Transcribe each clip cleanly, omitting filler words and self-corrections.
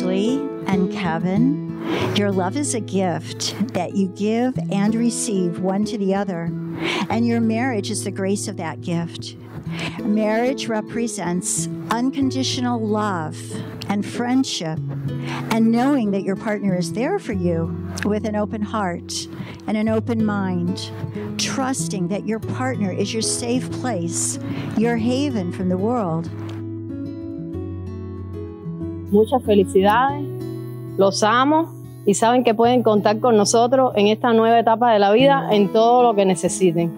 Ashlee and Kevin. Your love is a gift that you give and receive one to the other, and your marriage is the grace of that gift. Marriage represents unconditional love and friendship, and knowing that your partner is there for you with an open heart and an open mind, trusting that your partner is your safe place, your haven from the world. Muchas felicidades, los amo y saben que pueden contar con nosotros en esta nueva etapa de la vida en todo lo que necesiten.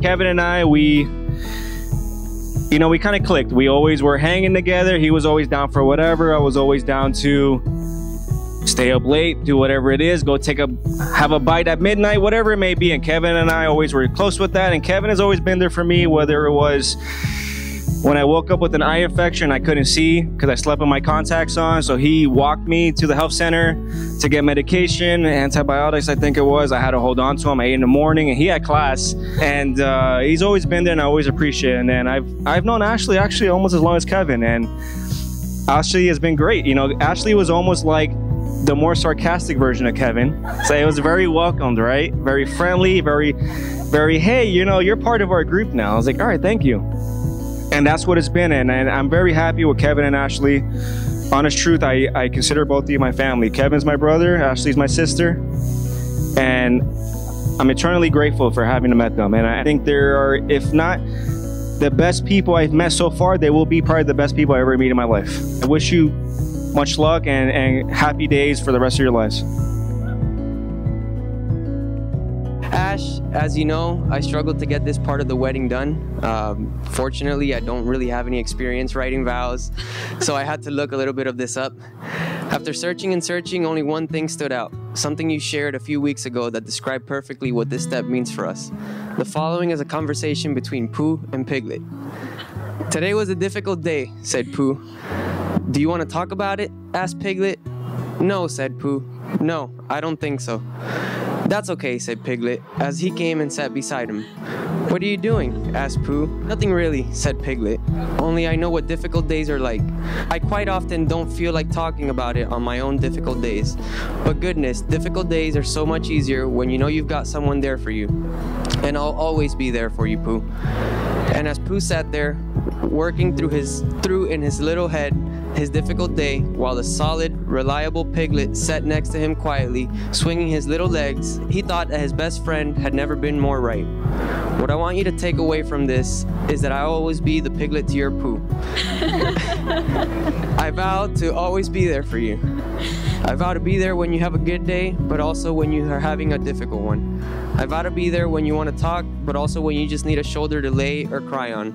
Kevin and I, we kind of clicked. We always were hanging together. He was always down for whatever. I was always down to stay up late, do whatever it is, go have a bite at midnight, whatever it may be. And Kevin and I always were close with that. And Kevin has always been there for me, whether it was when I woke up with an eye infection, I couldn't see because I slept with my contacts on. So he walked me to the health center to get medication, antibiotics, I think it was. I had to hold on to him at 8 in the morning, and he had class. And he's always been there, and I always appreciate it. And then I've known Ashlee actually almost as long as Kevin, and Ashlee has been great. You know, Ashlee was almost like the more sarcastic version of Kevin. So it was very welcomed, right? Very friendly, very, hey, you know, you're part of our group now. I was like, all right, thank you. And that's what it's been, and I'm very happy with Kevin and Ashlee. Honest truth, I consider both of you my family. Kevin's my brother, Ashlee's my sister, and I'm eternally grateful for having met them. And I think there are, if not the best people I've met so far, they will be probably the best people I ever meet in my life. I wish you much luck and happy days for the rest of your lives. Ash, as you know, I struggled to get this part of the wedding done. Fortunately, I don't really have any experience writing vows, so I had to look a little bit of this up. After searching and searching, only one thing stood out, something you shared a few weeks ago that described perfectly what this step means for us. The following is a conversation between Pooh and Piglet. "Today was a difficult day," said Pooh. "Do you want to talk about it?" asked Piglet. "No," said Pooh. "No, I don't think so." "That's okay," said Piglet, as he came and sat beside him. "What are you doing?" asked Pooh. "Nothing really," said Piglet. "Only I know what difficult days are like. I quite often don't feel like talking about it on my own difficult days. But goodness, difficult days are so much easier when you know you've got someone there for you. And I'll always be there for you, Pooh." And as Pooh sat there, working through in his little head his difficult day, while the solid, reliable Piglet sat next to him quietly, swinging his little legs, he thought that his best friend had never been more right. What I want you to take away from this is that I'll always be the Piglet to your Pooh. I vow to always be there for you. I vow to be there when you have a good day, but also when you are having a difficult one. I vow to be there when you want to talk, but also when you just need a shoulder to lay or cry on.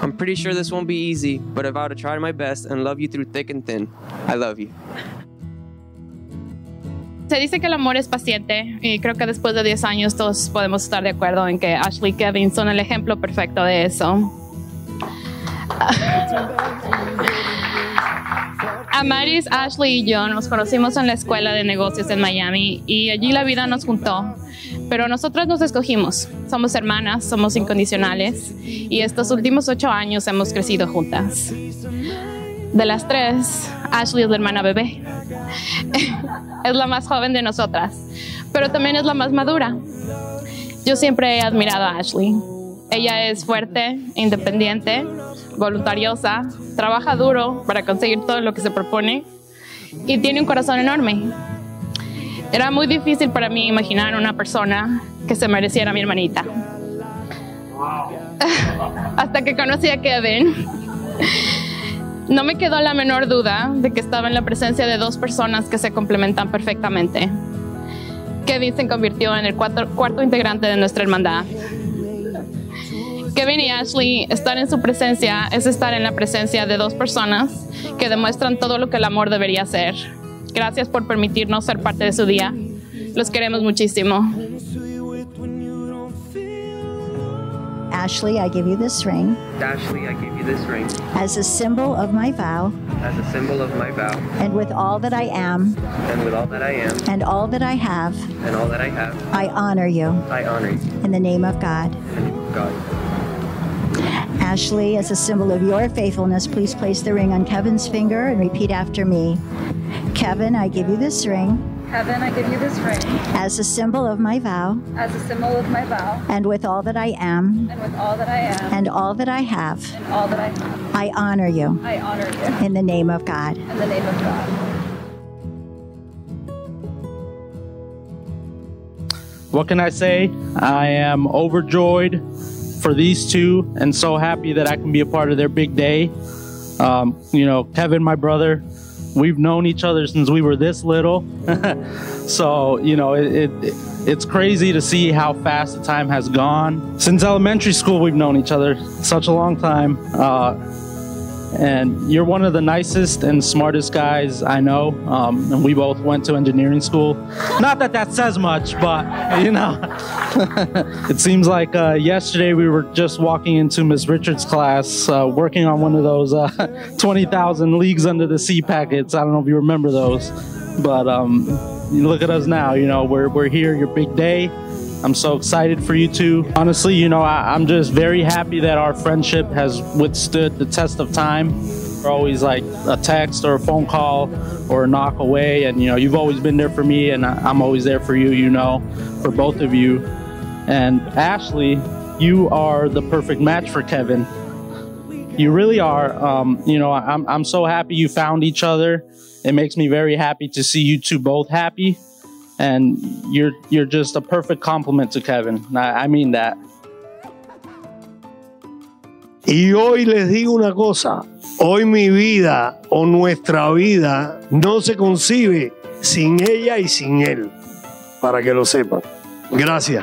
I'm pretty sure this won't be easy, but I vow to try my best and love you through thick and thin. I love you. Se dice que el amor es paciente, y creo que después de 10 años todos podemos estar de acuerdo en que Ashlee y Kevin son el ejemplo perfecto de eso. Amaris, Ashlee y yo nos conocimos en la Escuela de Negocios en Miami, y allí la vida nos juntó. Pero nosotras nos escogimos. Somos hermanas, somos incondicionales, y estos últimos 8 años hemos crecido juntas. De las tres, Ashlee es la hermana bebé. Es la más joven de nosotras, pero también es la más madura. Yo siempre he admirado a Ashlee. Ella es fuerte, independiente, voluntariosa, trabaja duro para conseguir todo lo que se propone y tiene un corazón enorme. Era muy difícil para mí imaginar una persona que se mereciera a mi hermanita. Hasta que conocí a Kevin. No me quedó la menor duda de que estaba en la presencia de 2 personas que se complementan perfectamente. Kevin se convirtió en el cuarto integrante de nuestra hermandad. Kevin y Ashlee, estar en su presencia es estar en la presencia de 2 personas que demuestran todo lo que el amor debería ser. Gracias por permitirnos ser parte de su día. Los queremos muchísimo. Ashlee, I give you this ring. Ashlee, I give you this ring. As a symbol of my vow. As a symbol of my vow. And with all that I am. And with all that I am. And all that I have. And all that I have. I honor you. I honor you. In the name of God. In the name of God. Ashlee, as a symbol of your faithfulness, please place the ring on Kevin's finger and repeat after me. Kevin, I give you this ring. Kevin, I give you this ring. As a symbol of my vow. As a symbol of my vow. And with all that I am. And with all that I am. And all that I have. And all that I have. I honor you. I honor you. In the name of God. In the name of God. What can I say? I am overjoyed for these two and so happy that I can be a part of their big day. You know, Kevin, my brother, we've known each other since we were this little. So, you know, it's crazy to see how fast the time has gone. Since elementary school, we've known each other such a long time. And you're one of the nicest and smartest guys I know, and we both went to engineering school. Not that that says much, but you know. It seems like yesterday we were just walking into Miss Richards' class, working on one of those 20,000 Leagues Under the Sea packets. I don't know if you remember those, but you look at us now, you know, we're here, your big day. I'm so excited for you two. Honestly, you know, I'm just very happy that our friendship has withstood the test of time. We're always like a text or a phone call or a knock away, and you know, you've always been there for me, and I'm always there for you, you know, for both of you. And Ashlee, you are the perfect match for Kevin. You really are. You know, I'm so happy you found each other. It makes me very happy to see you two both happy. And you're just a perfect compliment to Kevin. I mean that. Y hoy les digo una cosa. Hoy mi vida o nuestra vida no se concibe sin ella y sin él. Para que lo sepan. Gracias.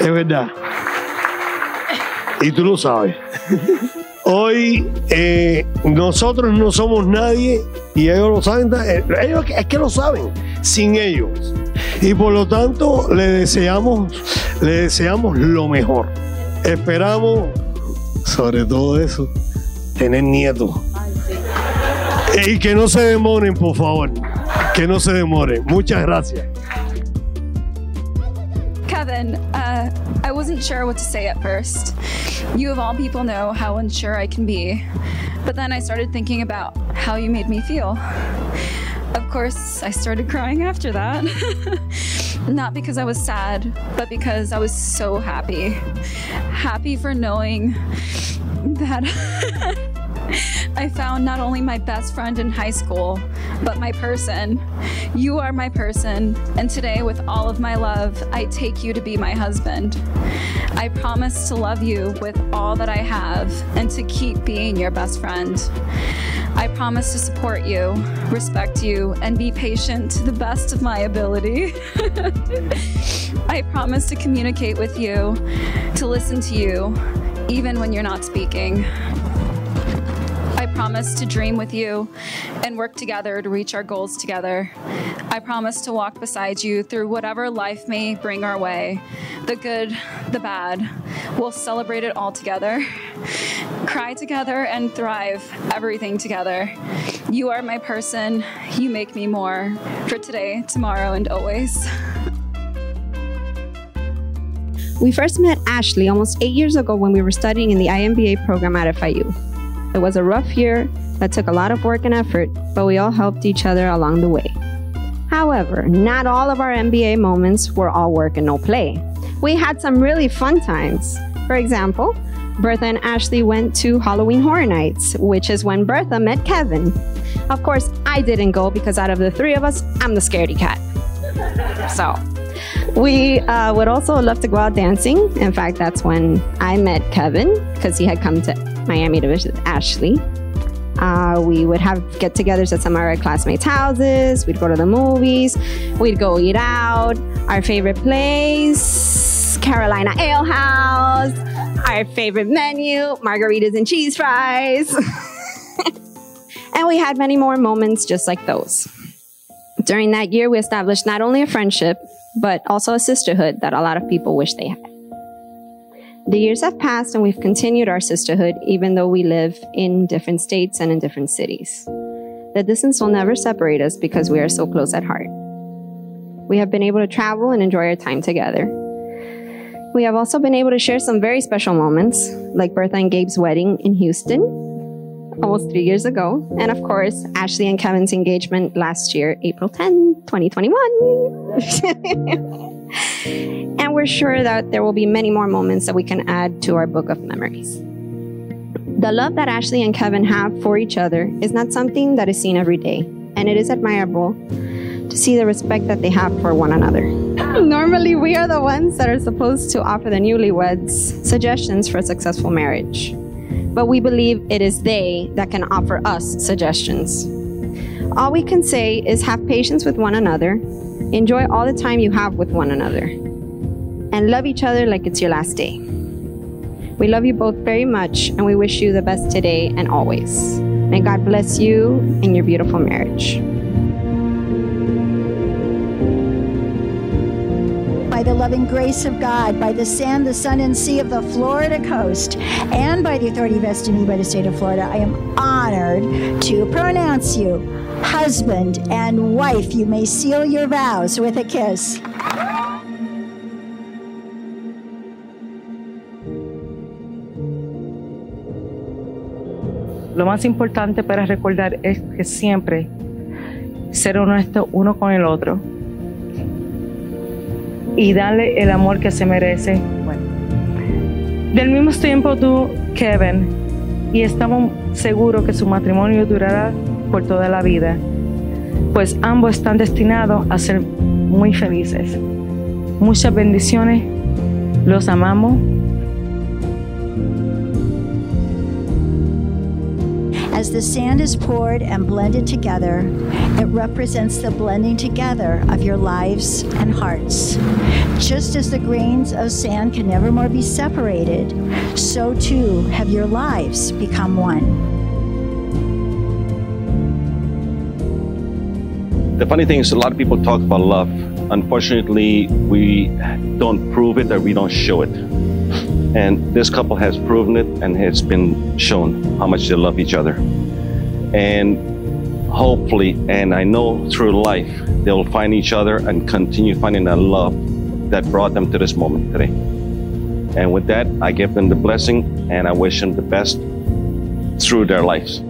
Es verdad. Y tú lo sabes. Hoy nosotros no somos nadie y ellos lo saben, ellos es que lo saben sin ellos. Y por lo tanto le deseamos lo mejor. Esperamos, sobre todo eso, tener nietos. Y que no se demoren, por favor. Que no se demoren. Muchas gracias. Kevin, I wasn't sure what to say at first. You of all people know how unsure I can be, but then I started thinking about how you made me feel. Of course, I started crying after that. Not because I was sad, but because I was so happy. Happy for knowing that I found not only my best friend in high school, but my person. You are my person, and today with all of my love, I take you to be my husband. I promise to love you with all that I have and to keep being your best friend. I promise to support you, respect you, and be patient to the best of my ability. I promise to communicate with you, to listen to you, even when you're not speaking. I promise to dream with you and work together to reach our goals together. I promise to walk beside you through whatever life may bring our way. The good, the bad. We'll celebrate it all together. Cry together and thrive, everything together. You are my person. You make me more for today, tomorrow, and always. We first met Ashlee almost 8 years ago when we were studying in the IMBA program at FIU. It was a rough year that took a lot of work and effort, but we all helped each other along the way. However, not all of our MBA moments were all work and no play. We had some really fun times. For example, Bertha and Ashlee went to Halloween Horror Nights, which is when Bertha met Kevin. Of course, I didn't go because out of the three of us, I'm the scaredy cat. So, we would also love to go out dancing. In fact, that's when I met Kevin, because he had come to Miami to visit Ashlee. We would have get-togethers at some of our classmates' houses. We'd go to the movies. We'd go eat out. Our favorite place, Carolina Ale House. Our favorite menu, margaritas and cheese fries. And we had many more moments just like those. During that year, we established not only a friendship, but also a sisterhood that a lot of people wish they had. The years have passed and we've continued our sisterhood, even though we live in different states and in different cities. The distance will never separate us because we are so close at heart. We have been able to travel and enjoy our time together. We have also been able to share some very special moments, like Bertha and Gabe's wedding in Houston, almost 3 years ago. And of course, Ashlee and Kevin's engagement last year, April 10, 2021. And we're sure that there will be many more moments that we can add to our book of memories. The love that Ashlee and Kevin have for each other is not something that is seen every day, and it is admirable to see the respect that they have for one another. Normally, we are the ones that are supposed to offer the newlyweds suggestions for a successful marriage, but we believe it is they that can offer us suggestions. All we can say is have patience with one another, enjoy all the time you have with one another, and love each other like it's your last day. We love you both very much, and we wish you the best today and always. May God bless you in your beautiful marriage. By the loving grace of God, by the sand, the sun, and sea of the Florida coast, and by the authority vested in me by the state of Florida, I am honored to pronounce you husband and wife. You may seal your vows with a kiss. Lo más importante para recordar es que siempre ser honesto uno con el otro y darle el amor que se merece. Bueno, del mismo tiempo tú, Kevin, y estamos seguros que su matrimonio durará por toda la vida, pues ambos están destinados a ser muy felices. Muchas bendiciones, los amamos. As the sand is poured and blended together, it represents the blending together of your lives and hearts. Just as the grains of sand can never more be separated, so too have your lives become one. The funny thing is, a lot of people talk about love. Unfortunately, we don't prove it or we don't show it. And this couple has proven it, and it's been shown how much they love each other. And hopefully, and I know through life, they'll find each other and continue finding that love that brought them to this moment today. And with that, I give them the blessing, and I wish them the best through their lives.